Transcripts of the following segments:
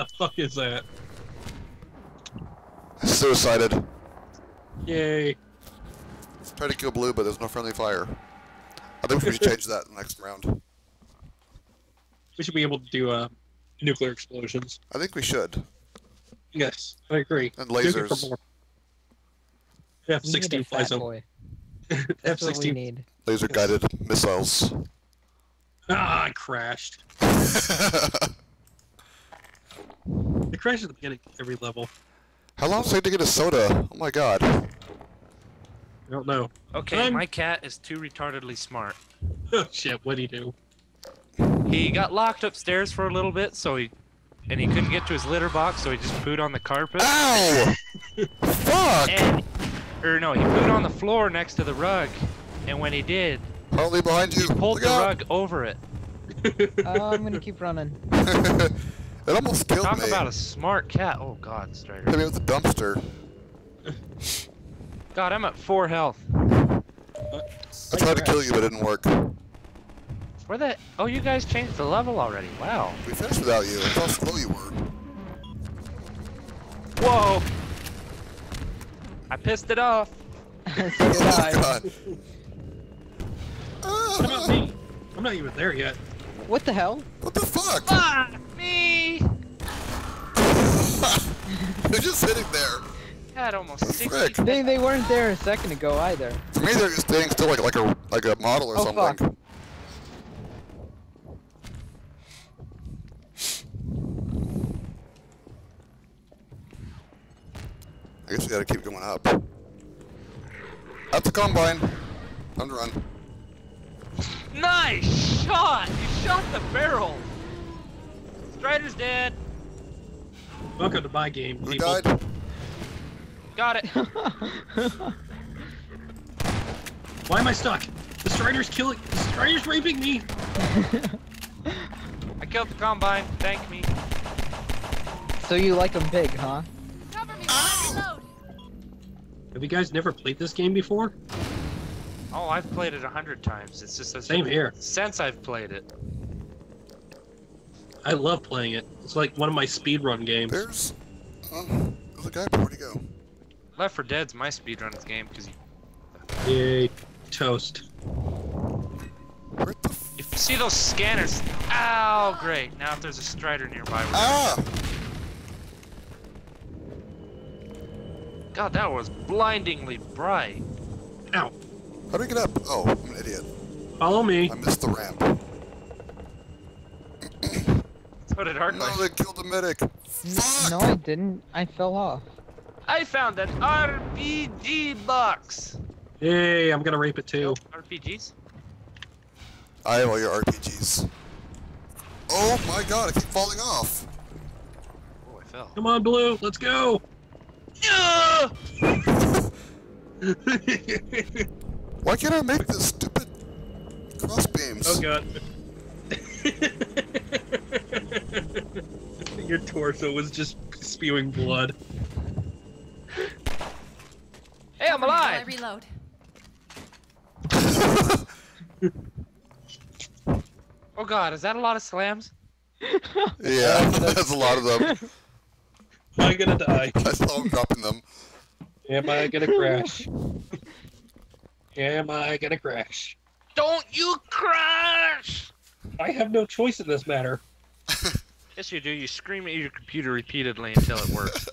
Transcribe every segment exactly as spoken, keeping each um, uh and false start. the fuck is that? Suicided. Yay. Try to kill blue, but there's no friendly fire. I think we should change that in the next round. We should be able to do uh, nuclear explosions. I think we should. Yes, I agree. And lasers. F sixteen flies over. F sixteen. Laser guided missiles. Ah, I crashed. It crashes at the beginning of every level. How long does it take to get a soda? Oh my god. I don't know. Okay, I'm... my cat is too retardedly smart. Oh shit, what'd he do? He got locked upstairs for a little bit, so he... And he couldn't get to his litter box, so he just pooed on the carpet. Ow! Fuck! And, or no, he pooed on the floor next to the rug, and when he did... Only behind you! He pulled Look the out. rug over it. Oh, I'm gonna keep running. It almost killed Talk me. Talk about a smart cat. Oh god, Strider. Hit me with a dumpster. God, I'm at four health. Uh, I tried to kill you, but it didn't work. Where the... Oh, you guys changed the level already. Wow. We finished without you. That's how slow you were. Whoa! I pissed it off. So oh my god. What about me? I'm not even there yet. What the hell? What the fuck? Fuck me! They're just sitting there. Had almost sixty. They, they weren't there a second ago either. For me, they're just standing still like like a like a model or oh, something. Fuck. I guess we gotta keep going up. At the combine. Time to run. Nice shot! You shot the barrel! Strider's dead! Welcome to my game, Who people. died? Got it! Why am I stuck? The Strider's killing- The Strider's raping me! I killed the Combine, thank me. So you like them big, huh? Cover me, reload! Have you guys never played this game before? Oh, I've played it a hundred times. It's just a same here. Since I've played it, I love playing it. It's like one of my speedrun games. There's, um, there's a guy. Where'd he go? Left four Dead's my speedrun game because he. Yay, toast. Where the f if you see those scanners, ow, great. Now if there's a Strider nearby. We're ah. Gonna... God, that was blindingly bright. Ow. How do we get up? Oh, I'm an idiot. Follow me. I missed the ramp. So did Hardline. No, they killed the medic. Fuck! No, I didn't. I fell off. I found an R P G box. Yay, I'm gonna rape it too. R P Gs? I have all your R P Gs. Oh my god, I keep falling off. Oh, I fell. Come on, Blue, let's go. No! Why can't I make this stupid crossbeams? Oh god. Your torso was just spewing blood. Hey, I'm alive! I reload. Oh god, is that a lot of slams? Yeah, that's a lot of them. Am I gonna die? I saw him dropping them. Am I gonna crash? Am I gonna crash? Don't you crash! I have no choice in this matter. Yes, you do. You scream at your computer repeatedly until it works.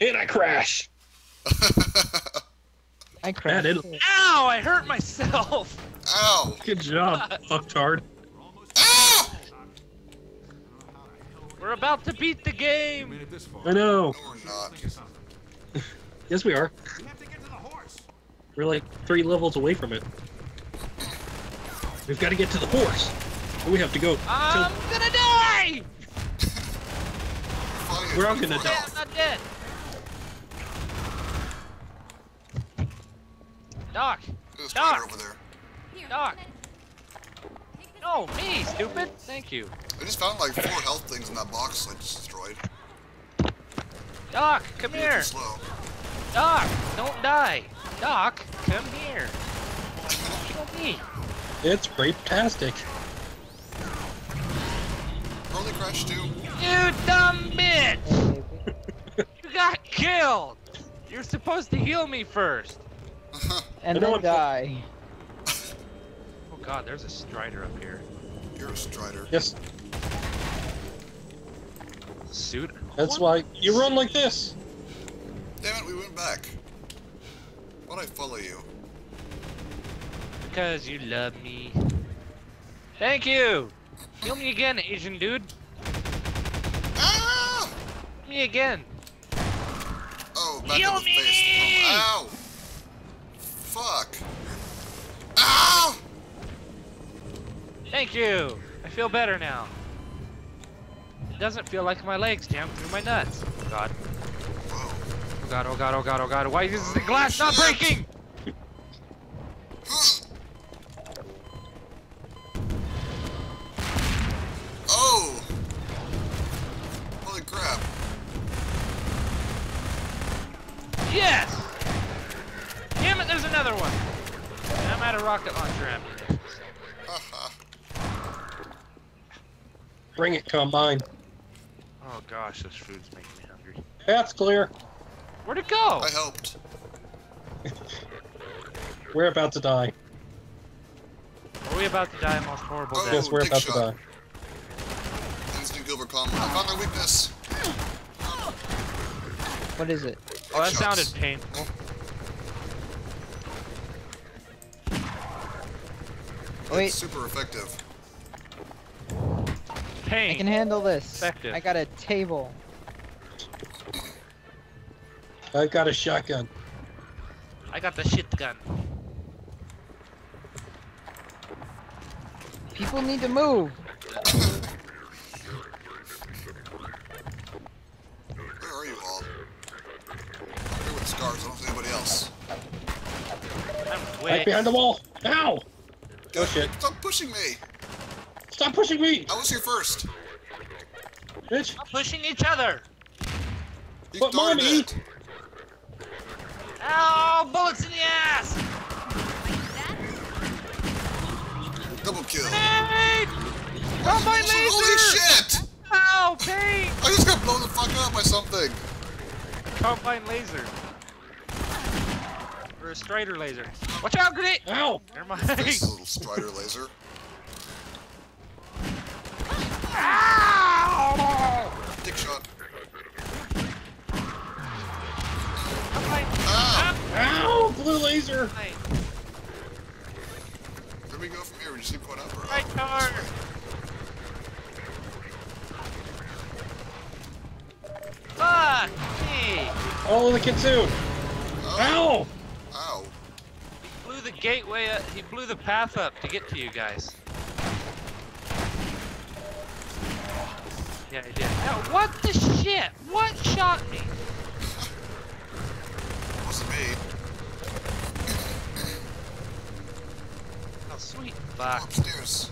And I crash! I crashed. It. Ow! I hurt myself! Ow! Good job, fucktard. Ow! We're about to beat the game! I know. No, we're not. Yes, we are. We're like three levels away from it. We've got to get to the horse. We have to go. I'm gonna die! We're all gonna die. I'm not dead. Doc. Doc. Over there. Here, Doc. No, me, stupid. Thank you. I just found like four health things in that box I just destroyed. Doc, come You're here. Slow. Doc, don't die. Doc, come here. Kill me. It's rape-tastic. Early crash, too. You dumb bitch! killed! You're supposed to heal me first! And then die. Oh god, there's a strider up here. You're a strider. Yes. Suit? That's why you run like this! Damn it, we went back. Why'd I follow you? Because you love me. Thank you! Heal me again, Asian dude. Ah! Me again. Oh, back Heal in the me! Face. Oh, ow! Fuck. Ow! Thank you. I feel better now. It doesn't feel like my legs jammed through my nuts. Oh god. Whoa. Oh god, oh god, oh god, oh god. Why is oh, the glass shit. Not breaking? Yes! Damn it, there's another one! I'm out of rocket launcher ammunition. Bring it, Combine. Oh gosh, this food's making me hungry. That's clear. Where'd it go? I helped. We're about to die. Are we about to die, most horrible death? Oh, yes, we're about shot. To die. Instant Gilbert Combine. I found my weakness. What is it? Oh, that sounded painful. Wait. Super effective. Pain. I can handle this. Effective. I got a table. I got a shotgun. I got the shit gun. People need to move. Where are you all? Scars. I don't see anybody else. I'm right behind the wall. Ow! Go shit. Stop pushing me! Stop pushing me! I was here first. Bitch. Stop pushing each other. You but mommy! It. Ow! Bullets in the ass! Double kill. Grenade! Oh, my laser! Holy shit! Ow! Pain! I just got blown the fuck up by something. Combine laser. Or a strider laser. Watch out, grenade! Ow! Never mind. This little strider laser. Ow! Dick shot. Ow! Ow! Blue laser! Where do we go from here? We just keep going up or up? Right cover! Fuck me! Oh, look at two! Ow! Ow. He blew the gateway up, he blew the path up to get to you guys. Yeah, he did. Now, what the shit? What shot me? It wasn't me. Oh, sweet fuck. Upstairs.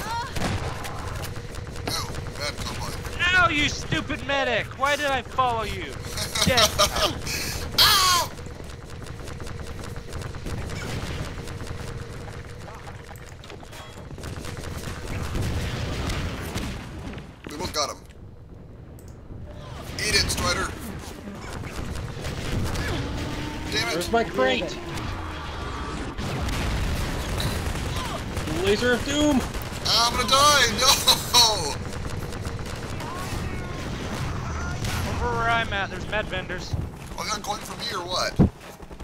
Ah. Ow, bad combo. Ow, you stupid medic! Why did I follow you? Death. Got him. Eat it, Strider. Damn it. Where's my crate? Laser of doom. I'm gonna die. No. Over where I'm at, there's med vendors. Oh, I'm going from here or what?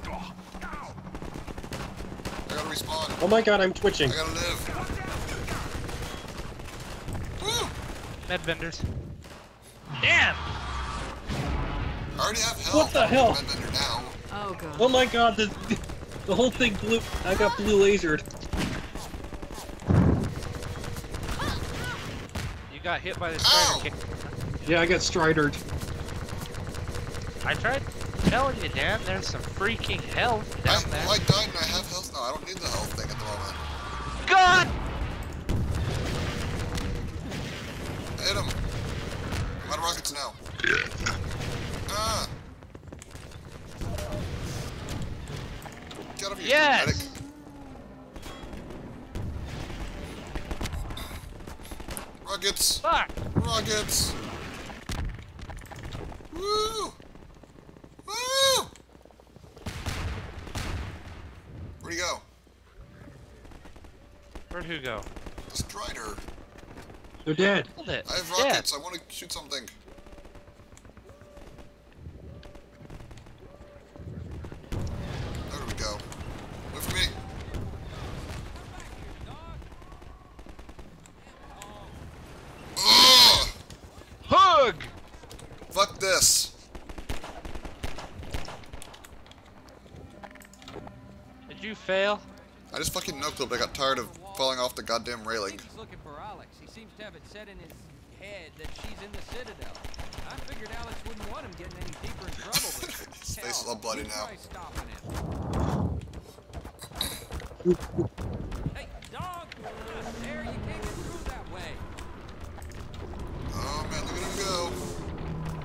I gotta respawn. Oh my god, I'm twitching. I gotta live. Med vendors. Damn! I already have health. What the hell? Med vendor now. Oh god. Oh my god, the, the whole thing blew. I got blue lasered. You got hit by the strider. Yeah, I got stridered. I tried telling you, Dan, there's some freaking health down I'm, there. Well, I died and I have health now. I don't need the health thing at the moment. God! Hit him! I'm out of rockets now. Ah! Get out of here, yes. Rockets! Fuck! Rockets! Woo! Where'd who go? The Strider. They're dead. I have rockets. Dead. I want to shoot something. There we go. Wait for me. Ugh! Hug! Fuck this. Did you fail? I just fucking no-clipped. I got tired of falling off the goddamn railing. He's looking for Alex. He seems to have it set in his head that she's in the Citadel. I figured Alex wouldn't want him getting any deeper in trouble with his face all bloody now. Hey, dog! There, you can't get through that way. Oh man, look at him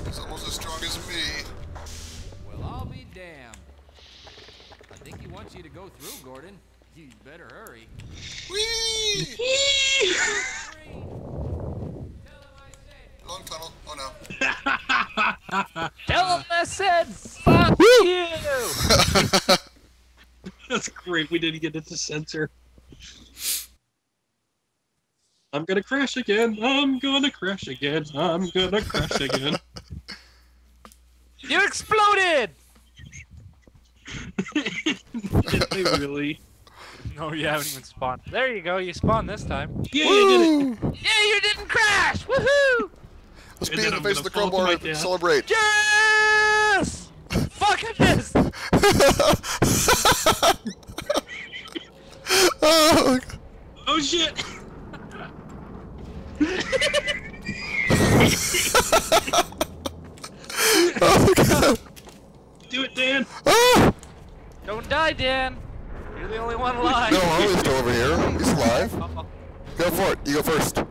go. He's almost as strong as me. Well, I'll be damned. I think he wants you to go through, Gordon. You better hurry. Whee! Long tunnel. Oh no. Tell him I said fuck you! That's great. We didn't get it to censor. I'm gonna crash again. I'm gonna crash again. I'm gonna crash again. You exploded! Did they really? No, you haven't even spawned. There you go, you spawned this time. Yeah, Woo! you did it! Yeah, you didn't crash! Woohoo! Let's be in the face of the crowbar and down. Celebrate. Yes! Fucking this! Oh, oh shit! Oh god! Do it, Dan! Ah! Don't die, Dan! You're the only one alive. No, Harley's still over here. He's alive. Uh-oh. Go for it. You go first. No,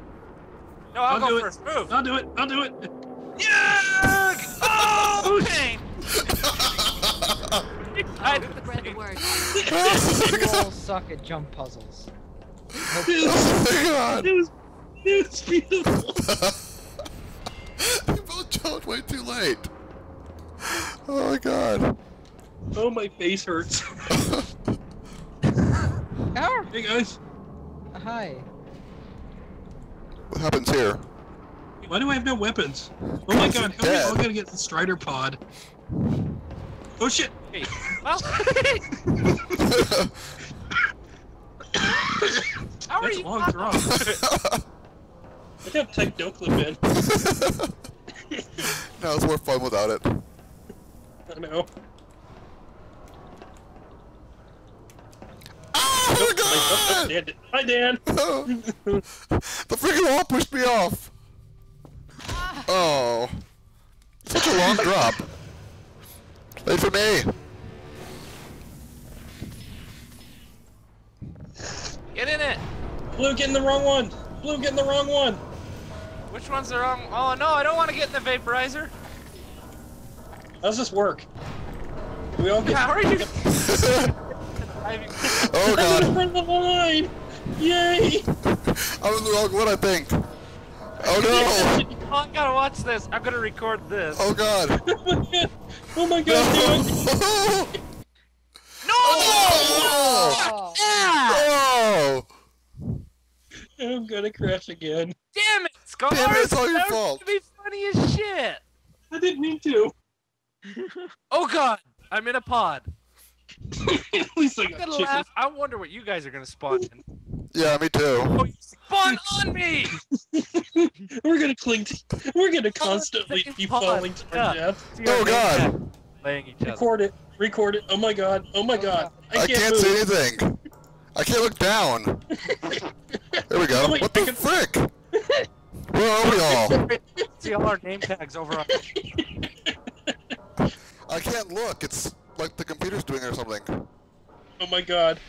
I'll, I'll go first. Move. I'll do it. I'll do it. Yeah! Oh, pain! I read the words. You all suck at jump puzzles. Oh my god! It was, it was beautiful. You both jumped way too late. Oh my god. Oh, my face hurts. Hey guys. Hi. What happens here? Why do I have no weapons? Oh my god, how are we all gonna get the Strider pod? Oh shit! Hey. Well. How are That's you? Long throw. I can't type no clip in. No, it's more fun without it. I know. Oh my god! Like, oh, hi, Dan! The freaking wall pushed me off! Oh. Such a long drop. Wait for me! Get in it! Blue, get in the wrong one! Blue, get in the wrong one! Which one's the wrong one? Oh no, I don't want to get in the vaporizer! How does this work? We all get- How are you- Oh god! I'm in front of the line! Yay! I'm in the wrong one, I think. Oh no! Oh, I gotta watch this. I'm gonna record this. Oh god! Oh my god! No! Dude. No! Oh, no! Oh. Yeah! I'm gonna crash again. Damn it, Scott! Damn it, it's all your fault. That was gonna be funny as shit. I didn't mean to. Oh god! I'm in a pod. At least I, got laugh. I wonder what you guys are gonna spawn in. Yeah, me too. Oh, you spawn on me! We're gonna cling to, we're gonna constantly oh, be falling to yeah. our death. Oh god! Laying each other. Record it. Record it. Oh my god. Oh my oh, god. I, I can't, can't see anything. I can't look down. There we go. Wait, what the frick? Where are we all? See all our name tags over on I can't look. It's like the computer's doing it or something. Oh my god.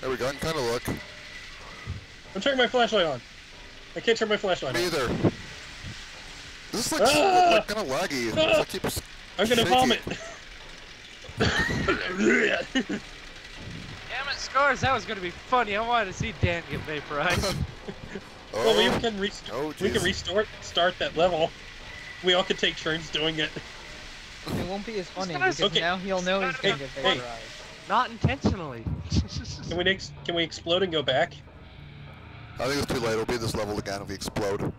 There we go, I can kinda look. I'm turning my flashlight on. I can't turn my flashlight on. Me either. This is like, ah! like kinda laggy. Ah! Like keep I'm gonna shaky. Vomit. Damn it, Scars, that was gonna be funny. I wanted to see Dan get vaporized. Oh, well, we can restore oh, we can restore start that level. We all could take turns doing it. It won't be as funny because okay. now he'll know he's gonna get vaporized. Not intentionally. Can we ex can we explode and go back? I think it's too late. It'll be this level again if we explode.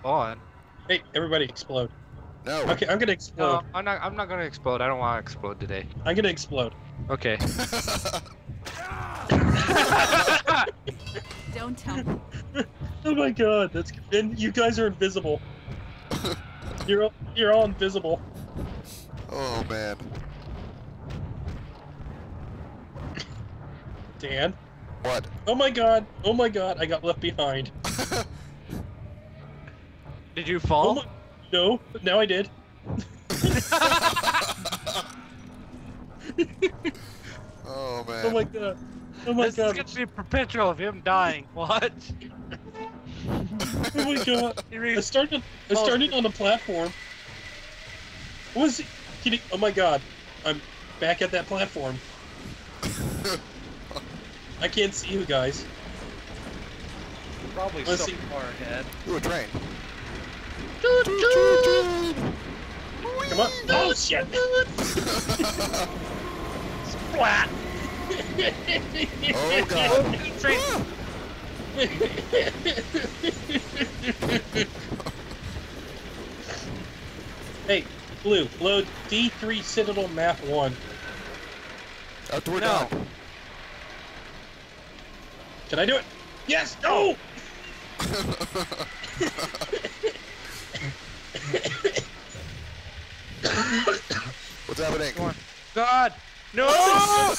Spawn. Hey, everybody, explode. No. Okay, I'm gonna explode. No, I'm not. I'm not gonna explode. I don't want to explode today. I'm gonna explode. Okay. Don't tell me. Oh my God, that's. And you guys are invisible. You're all, you're all invisible. Oh man. Dan. What? Oh my God! Oh my God! I got left behind. Did you fall? Oh my, no. Now I did. Oh man. Oh my God. Oh my this God. This is going to be perpetual of him dying. What? Oh my God. I started. I started on a platform. What was it? He, oh my God. I'm back at that platform. I can't see you guys. You're probably so far ahead. Ooh, a train. Doot, doot, doot. Come on. Oh, shit. Splat. Oh, God. Oh, train. Hey, Blue, load D three Citadel Map one. After we're no. done. Can I do it? Yes! No! What's happening? Come on. God! No! Oh!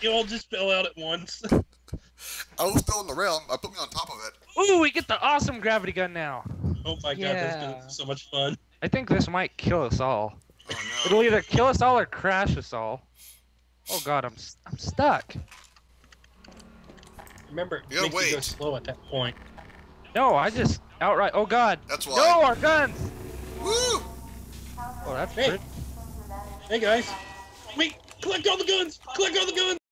You all just fell out at once. I was still in the realm. I put me on top of it. Ooh, we get the awesome gravity gun now. Oh my yeah. God, that's been so much fun. I think this might kill us all. Oh, no. It'll either kill us all or crash us all. Oh God, I'm I'm stuck. Remember, it yeah, makes wait. you go slow at that point. No, I just outright. Oh God! That's why. No, our guns! Woo! Oh, that's hey. Good. Hey guys! Wait! Collect all the guns! Collect all the guns!